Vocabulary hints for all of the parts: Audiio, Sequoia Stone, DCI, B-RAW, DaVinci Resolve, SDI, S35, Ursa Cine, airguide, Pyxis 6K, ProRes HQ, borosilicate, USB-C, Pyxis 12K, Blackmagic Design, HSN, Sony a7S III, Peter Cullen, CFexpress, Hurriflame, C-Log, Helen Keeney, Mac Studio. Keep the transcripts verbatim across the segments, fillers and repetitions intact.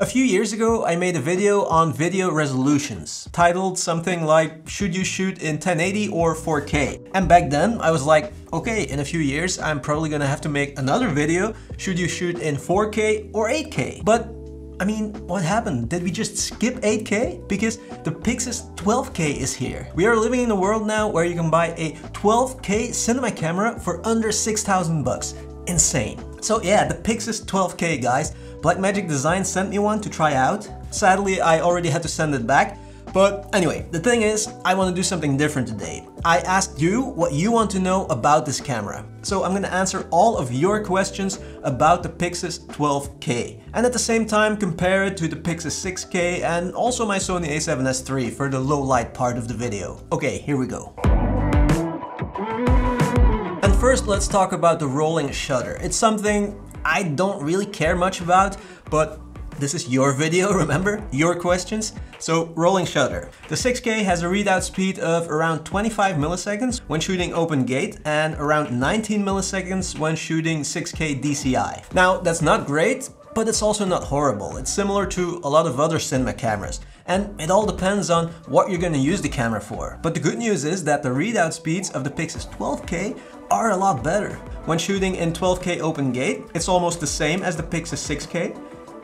A few years ago, I made a video on video resolutions, titled something like, should you shoot in ten eighty or four K? And back then, I was like, okay, in a few years, I'm probably gonna have to make another video, should you shoot in four K or eight K? But, I mean, what happened? Did we just skip eight K? Because the Pyxis twelve K is here. We are living in a world now where you can buy a twelve K cinema camera for under six thousand bucks. Insane. So yeah, the Pyxis twelve K, guys. Blackmagic Design sent me one to try out. Sadly, I already had to send it back. But anyway, the thing is, I want to do something different today. I asked you what you want to know about this camera. So I'm going to answer all of your questions about the Pyxis twelve K. And at the same time, compare it to the Pyxis six K and also my Sony a seven S three for the low light part of the video. Okay, here we go. And first, let's talk about the rolling shutter. It's something I don't really care much about, but this is your video, remember? Your questions. So, rolling shutter. The six K has a readout speed of around twenty-five milliseconds when shooting open gate and around nineteen milliseconds when shooting six K D C I. Now, that's not great, but it's also not horrible. It's similar to a lot of other cinema cameras. And it all depends on what you're gonna use the camera for. But the good news is that the readout speeds of the Pyxis twelve K are a lot better. When shooting in twelve K open gate, it's almost the same as the Pyxis six K.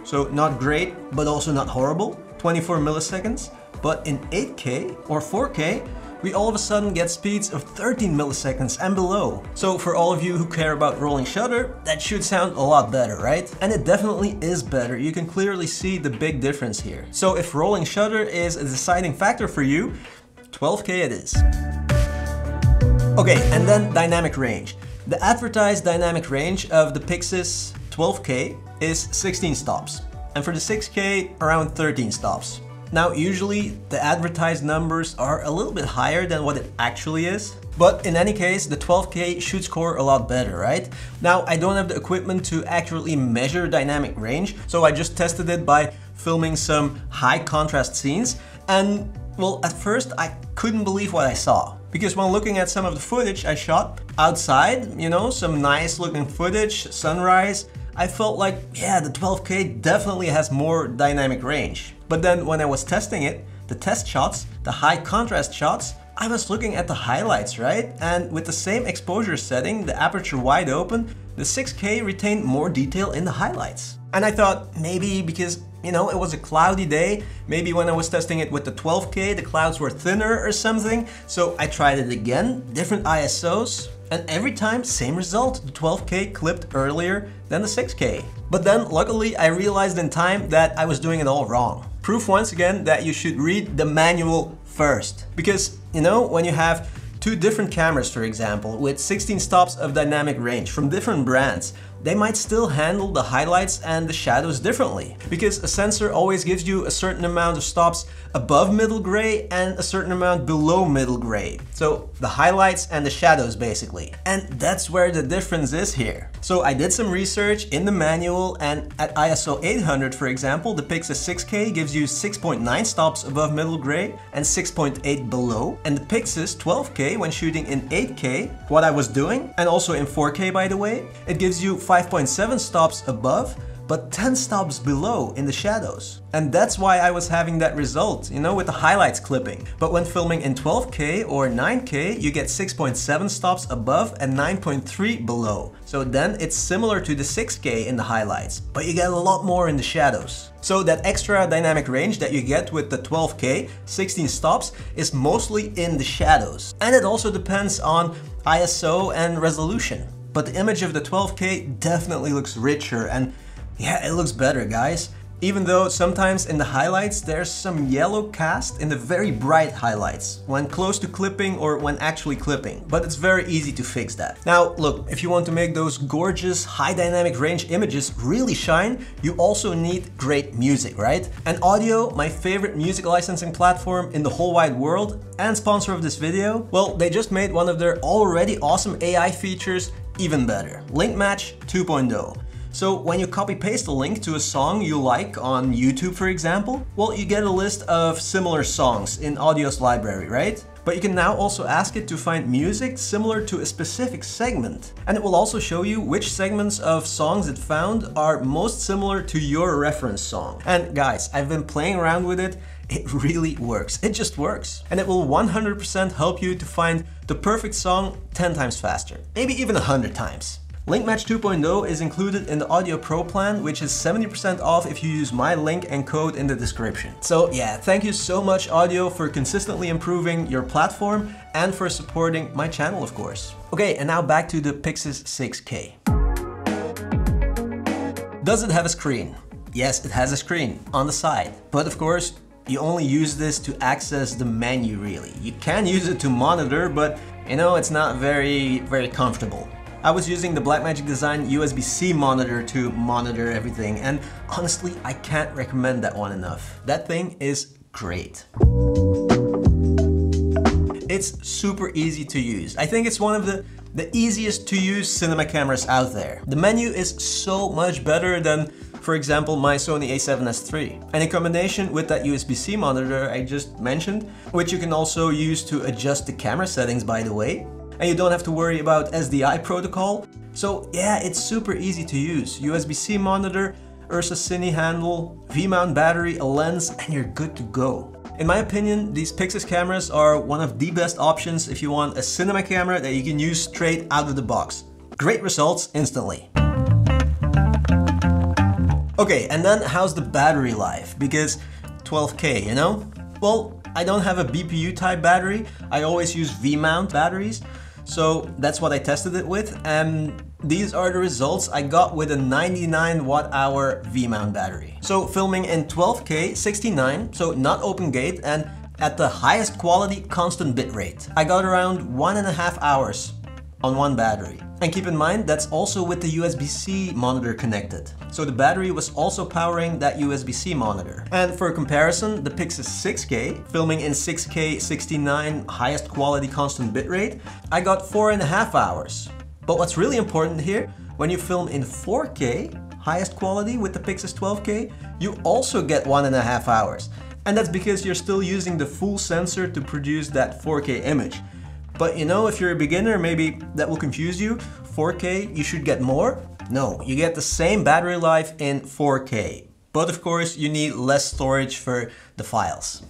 So not great, but also not horrible, twenty-four milliseconds. But in eight K or four K, we all of a sudden get speeds of thirteen milliseconds and below. So for all of you who care about rolling shutter, that should sound a lot better, right? And it definitely is better. You can clearly see the big difference here. So if rolling shutter is a deciding factor for you, twelve K it is. Okay, and then dynamic range. The advertised dynamic range of the Pyxis twelve K is sixteen stops. And for the six K, around thirteen stops. Now, usually the advertised numbers are a little bit higher than what it actually is. But in any case, the twelve K should score a lot better, right? Now, I don't have the equipment to accurately measure dynamic range, so I just tested it by filming some high contrast scenes. And well, at first I couldn't believe what I saw. Because when looking at some of the footage I shot outside, you know, some nice looking footage, sunrise, I felt like, yeah, the twelve K definitely has more dynamic range. But then when I was testing it, the test shots, the high contrast shots, I was looking at the highlights, right? And with the same exposure setting, the aperture wide open, the six K retained more detail in the highlights. And I thought maybe because, you know, it was a cloudy day, maybe when I was testing it with the twelve K, the clouds were thinner or something. So I tried it again, different I S Os. And every time, same result, the twelve K clipped earlier than the six K. But then luckily I realized in time that I was doing it all wrong. Proof once again that you should read the manual first. Because, you know, when you have two different cameras, for example, with sixteen stops of dynamic range from different brands, they might still handle the highlights and the shadows differently. Because a sensor always gives you a certain amount of stops above middle gray and a certain amount below middle gray. So the highlights and the shadows basically. And that's where the difference is here. So I did some research in the manual, and at I S O eight hundred, for example, the Pyxis six K gives you six point nine stops above middle gray and six point eight below. And the Pyxis twelve K, when shooting in eight K, what I was doing, and also in four K by the way, it gives you five point seven stops above, but ten stops below in the shadows. And that's why I was having that result, you know, with the highlights clipping. But when filming in twelve K or nine K, you get six point seven stops above and nine point three below. So then it's similar to the six K in the highlights, but you get a lot more in the shadows. So that extra dynamic range that you get with the twelve K, sixteen stops, is mostly in the shadows. And it also depends on I S O and resolution. But the image of the twelve K definitely looks richer, and yeah, it looks better, guys. Even though sometimes in the highlights there's some yellow cast in the very bright highlights when close to clipping or when actually clipping, but it's very easy to fix that. Now look, if you want to make those gorgeous high dynamic range images really shine, you also need great music, right? And Audiio, my favorite music licensing platform in the whole wide world and sponsor of this video, well, they just made one of their already awesome A I features even better, Link Match two point oh. So when you copy paste a link to a song you like on YouTube, for example, well, you get a list of similar songs in Audiio's library, right? But you can now also ask it to find music similar to a specific segment. And it will also show you which segments of songs it found are most similar to your reference song. And guys, I've been playing around with it. It really works. It just works. And it will one hundred percent help you to find the perfect song ten times faster, maybe even one hundred times. Link Match two point oh is included in the Audiio Pro plan, which is seventy percent off if you use my link and code in the description. So yeah, thank you so much Audiio for consistently improving your platform and for supporting my channel, of course. Okay, and now back to the Pyxis six K. Does it have a screen? Yes, it has a screen on the side, but of course, you only use this to access the menu really. You can use it to monitor, but you know, it's not very, very comfortable. I was using the Blackmagic Design U S B C monitor to monitor everything, and honestly, I can't recommend that one enough. That thing is great. It's super easy to use. I think it's one of the, the easiest to use cinema cameras out there. The menu is so much better than, for example, my Sony a seven S three. And in combination with that U S B C monitor I just mentioned, which you can also use to adjust the camera settings, by the way, and you don't have to worry about S D I protocol. So yeah, it's super easy to use. U S B C monitor, Ursa Cine handle, V mount battery, a lens, and you're good to go. In my opinion, these Pyxis cameras are one of the best options if you want a cinema camera that you can use straight out of the box. Great results instantly. Okay, and then how's the battery life? Because twelve K, you know? Well, I don't have a B P U type battery. I always use V mount batteries. So that's what I tested it with. And these are the results I got with a ninety-nine watt hour V mount battery. So filming in twelve K, sixty-nine, so not open gate, and at the highest quality constant bitrate. I got around one and a half hours on one battery. And keep in mind, that's also with the U S B C monitor connected. So the battery was also powering that U S B C monitor. And for comparison, the Pyxis six K, filming in six K sixty-nine, highest quality constant bitrate, I got four and a half hours. But what's really important here, when you film in four K, highest quality with the Pyxis twelve K, you also get one and a half hours. And that's because you're still using the full sensor to produce that four K image. But you know, if you're a beginner, maybe that will confuse you. four K, you should get more? No, you get the same battery life in four K. But of course, you need less storage for the files.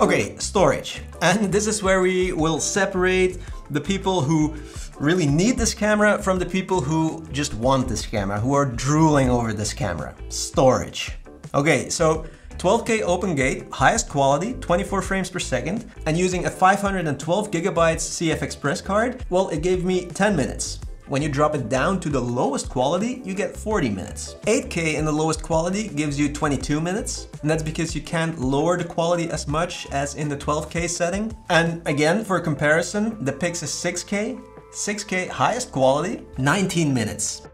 Okay, storage. And this is where we will separate the people who really need this camera from the people who just want this camera, who are drooling over this camera. Storage. Okay, so twelve K open gate, highest quality, twenty-four frames per second, and using a five hundred twelve gigabytes C F express card, well, it gave me ten minutes. When you drop it down to the lowest quality, you get forty minutes. eight K in the lowest quality gives you twenty-two minutes, and that's because you can't lower the quality as much as in the twelve K setting. And again, for comparison, the Pyxis six K, six K highest quality, nineteen minutes.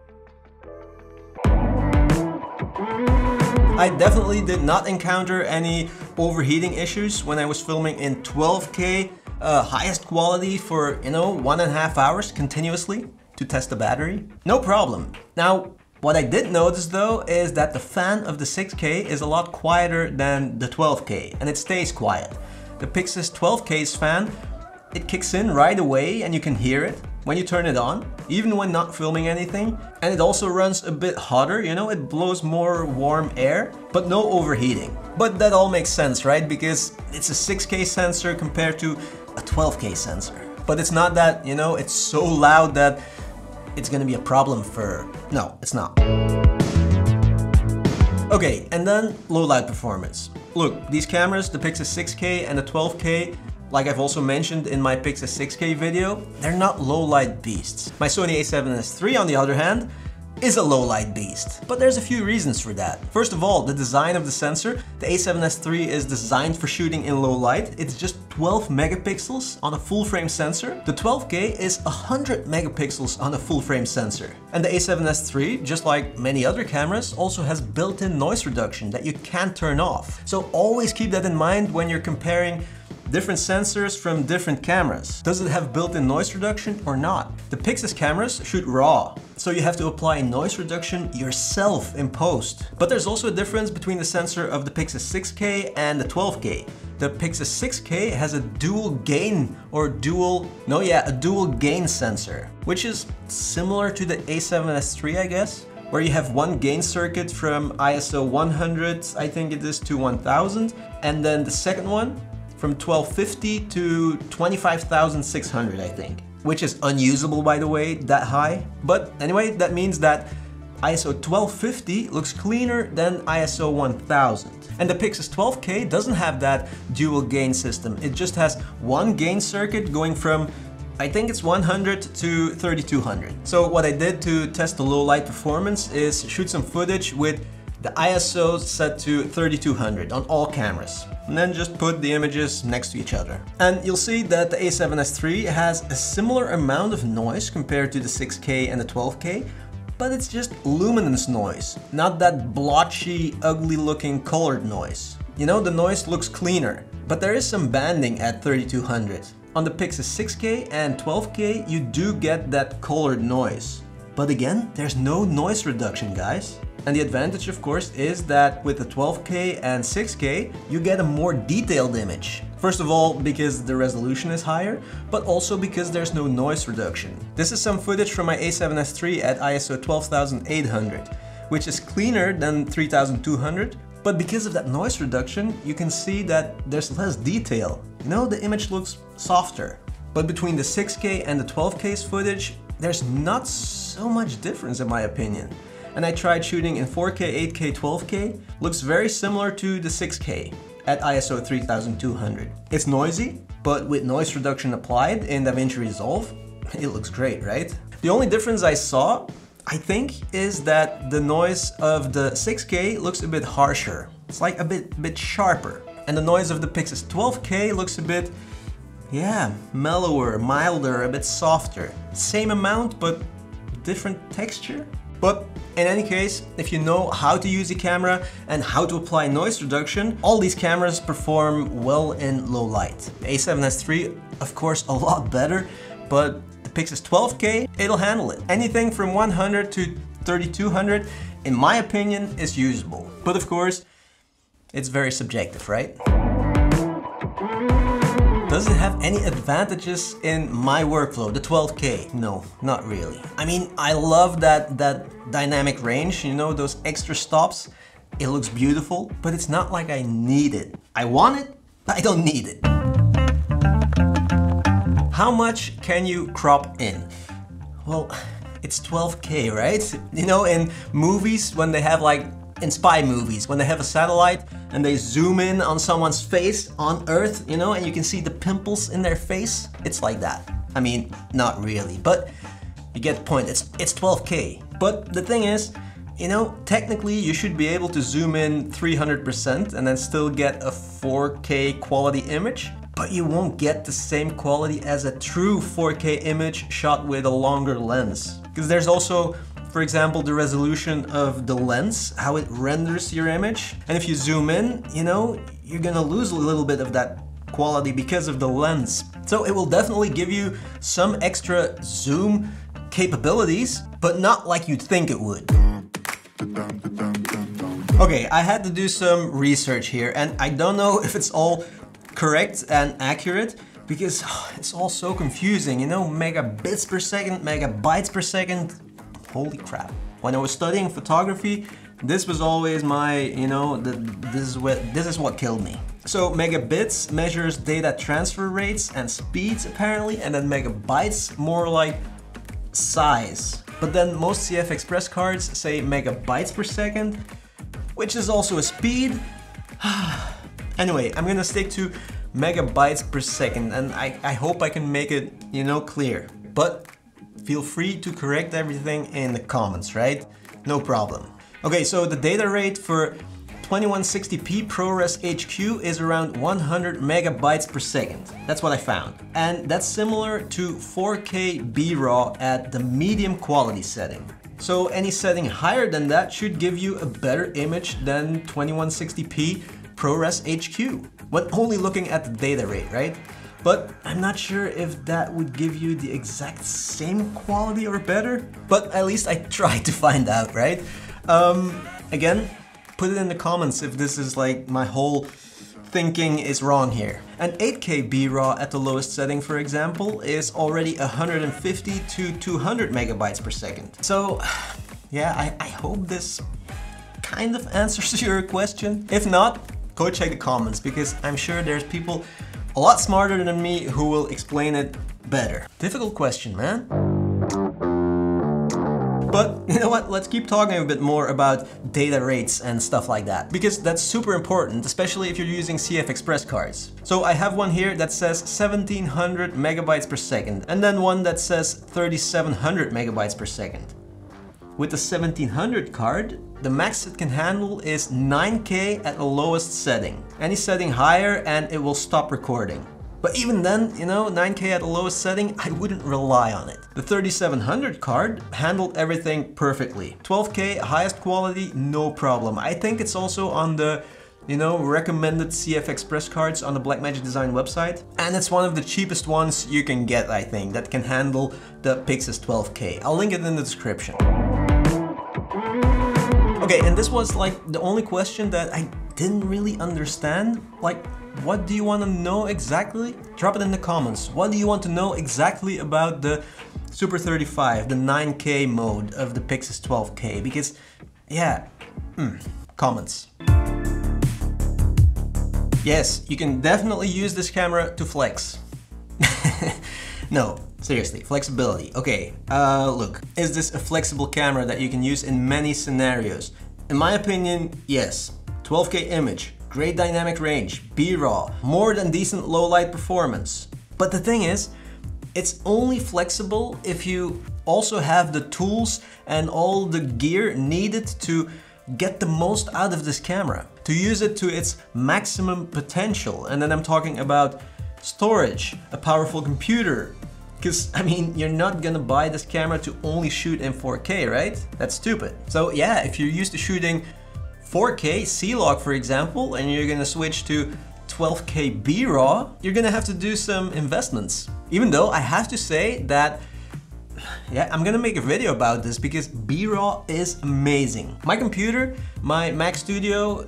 I definitely did not encounter any overheating issues when I was filming in twelve K, uh, highest quality for, you know, one and a half hours continuously to test the battery. No problem. Now, what I did notice though, is that the fan of the six K is a lot quieter than the twelve K, and it stays quiet. The Pyxis twelve K's fan, it kicks in right away and you can hear it when you turn it on, even when not filming anything. And it also runs a bit hotter, you know, it blows more warm air, but no overheating. But that all makes sense, right? Because it's a six K sensor compared to a twelve K sensor. But it's not that, you know, it's so loud that it's gonna be a problem for... No, it's not. Okay, and then low light performance. Look, these cameras, the Pyxis six K and the twelve K, like I've also mentioned in my Pyxis six K video, they're not low-light beasts. My Sony a seven S three, on the other hand, is a low-light beast. But there's a few reasons for that. First of all, the design of the sensor. The a seven S three is designed for shooting in low light. It's just twelve megapixels on a full-frame sensor. The twelve K is one hundred megapixels on a full-frame sensor. And the a seven S three, just like many other cameras, also has built-in noise reduction that you can't turn off. So always keep that in mind when you're comparing different sensors from different cameras. Does it have built-in noise reduction or not? The Pyxis cameras shoot raw, so you have to apply noise reduction yourself in post. But there's also a difference between the sensor of the Pyxis six K and the twelve K. The Pyxis six K has a dual gain or dual, no yeah, a dual gain sensor, which is similar to the A seven S three, I guess, where you have one gain circuit from I S O one hundred, I think it is, to one thousand, and then the second one from twelve fifty to twenty-five thousand six hundred, I think, which is unusable, by the way, that high. But anyway, that means that I S O twelve fifty looks cleaner than I S O one thousand. And the Pyxis twelve K doesn't have that dual gain system. It just has one gain circuit going from, I think it's one hundred to thirty-two hundred. So what I did to test the low light performance is shoot some footage with the I S O set to thirty-two hundred on all cameras, and then just put the images next to each other. And you'll see that the A seven S three has a similar amount of noise compared to the six K and the twelve K, but it's just luminance noise, not that blotchy, ugly looking colored noise. You know, the noise looks cleaner, but there is some banding at thirty-two hundred. On the Pyxis six K and twelve K, you do get that colored noise. But again, there's no noise reduction, guys. And the advantage, of course, is that with the twelve K and six K, you get a more detailed image. First of all, because the resolution is higher, but also because there's no noise reduction. This is some footage from my A seven S three at I S O twelve thousand eight hundred, which is cleaner than thirty-two hundred, but because of that noise reduction, you can see that there's less detail. You know, the image looks softer. But between the six K and the twelve K's footage, there's not so much difference in my opinion. And I tried shooting in four K, eight K, twelve K. Looks very similar to the six K at I S O thirty-two hundred. It's noisy, but with noise reduction applied in DaVinci Resolve, it looks great, right? The only difference I saw, I think, is that the noise of the six K looks a bit harsher. It's like a bit, bit sharper. And the noise of the Pyxis twelve K looks a bit, yeah, mellower, milder, a bit softer. Same amount, but different texture. But in any case, if you know how to use the camera and how to apply noise reduction, all these cameras perform well in low light. The A seven S three, of course, a lot better, but the Pyxis twelve K, it'll handle it. Anything from one hundred to thirty-two hundred, in my opinion, is usable. But of course, it's very subjective, right? Does it have any advantages in my workflow, the twelve K? No, not really. I mean, I love that, that dynamic range, you know, those extra stops. It looks beautiful, but it's not like I need it. I want it, but I don't need it. How much can you crop in? Well, it's twelve K, right? You know, in movies, when they have like, in spy movies, when they have a satellite and they zoom in on someone's face on Earth, you know, and you can see the pimples in their face, it's like that. I mean, not really, but you get the point, it's, it's twelve K. But the thing is, you know, technically you should be able to zoom in three hundred percent and then still get a four K quality image, but you won't get the same quality as a true four K image shot with a longer lens. Because there's also, for example, the resolution of the lens, how it renders your image. And if you zoom in, you know, you're gonna lose a little bit of that quality because of the lens. So it will definitely give you some extra zoom capabilities, but not like you'd think it would. Okay, I had to do some research here, and I don't know if it's all correct and accurate, because oh, it's all so confusing, you know, megabits per second, megabytes per second. Holy crap. When I was studying photography, this was always my, you know, the, this, is what, this is what killed me. So megabits measures data transfer rates and speeds apparently, and then megabytes more like size. But then most C F Express cards say megabytes per second, which is also a speed. Anyway, I'm gonna stick to megabytes per second, and I, I hope I can make it, you know, clear. But feel free to correct everything in the comments, right? No problem. Okay, so the data rate for twenty-one sixty P ProRes H Q is around one hundred megabytes per second. That's what I found. And that's similar to four K B RAW at the medium quality setting. So any setting higher than that should give you a better image than twenty-one sixty P ProRes H Q, but only looking at the data rate, right? But I'm not sure if that would give you the exact same quality or better, but at least I tried to find out, right? Um, again, put it in the comments if this is like my whole thinking is wrong here. An eight K B-RAW at the lowest setting, for example, is already one hundred fifty to two hundred megabytes per second. So yeah, I, I hope this kind of answers your question. If not, go check the comments, because I'm sure there's people a lot smarter than me who will explain it better. Difficult question, man. But you know what, let's keep talking a bit more about data rates and stuff like that, because that's super important, especially if you're using CFexpress cards. So I have one here that says seventeen hundred megabytes per second, and then one that says thirty-seven hundred megabytes per second. With the seventeen hundred card, the max it can handle is nine K at the lowest setting. Any setting higher and it will stop recording. But even then, you know, nine K at the lowest setting, I wouldn't rely on it. The thirty-seven hundred card handled everything perfectly. twelve K, highest quality, no problem. I think it's also on the, you know, recommended CFexpress cards on the Blackmagic Design website. And it's one of the cheapest ones you can get, I think, that can handle the Pyxis twelve K. I'll link it in the description. Okay, and this was like the only question that I didn't really understand. Like, what do you want to know exactly? Drop it in the comments. What do you want to know exactly about the Super thirty-five, the nine K mode of the Pyxis twelve K? Because, yeah, mm, comments. Yes, you can definitely use this camera to flex. No, seriously, flexibility. Okay, uh, look, is this a flexible camera that you can use in many scenarios? In my opinion, yes. twelve K image. Great dynamic range, B-RAW, more than decent low-light performance. But the thing is, it's only flexible if you also have the tools and all the gear needed to get the most out of this camera, to use it to its maximum potential. And then I'm talking about storage, a powerful computer, because, I mean, you're not gonna buy this camera to only shoot in four K, right? That's stupid. So yeah, if you're used to shooting four K C-Log, for example, and you're gonna switch to twelve K B-RAW, you're gonna have to do some investments. Even though I have to say that, yeah, I'm gonna make a video about this because B-RAW is amazing. My computer, my Mac Studio,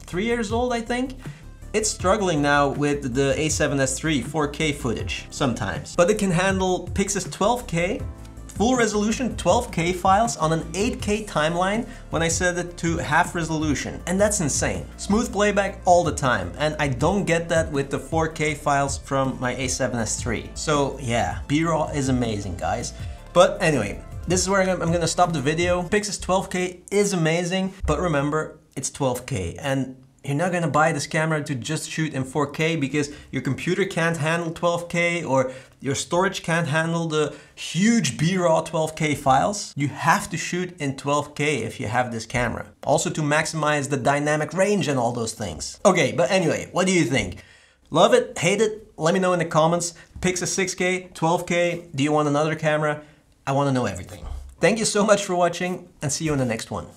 three years old, I think, it's struggling now with the A seven S three four K footage sometimes, but it can handle Pyxis twelve K, full resolution twelve K files on an eight K timeline when I set it to half resolution, and that's insane. Smooth playback all the time, and I don't get that with the four K files from my A seven S three. So yeah, B-RAW is amazing, guys. But anyway, this is where I'm gonna stop the video. Pyxis twelve K is amazing, but remember, it's twelve K, and you're not gonna buy this camera to just shoot in four K because your computer can't handle twelve K or your storage can't handle the huge B-RAW twelve K files. You have to shoot in twelve K if you have this camera. Also to maximize the dynamic range and all those things. Okay, but anyway, what do you think? Love it? Hate it? Let me know in the comments. Pyxis six K, twelve K, do you want another camera? I wanna know everything. Thank you so much for watching and see you in the next one.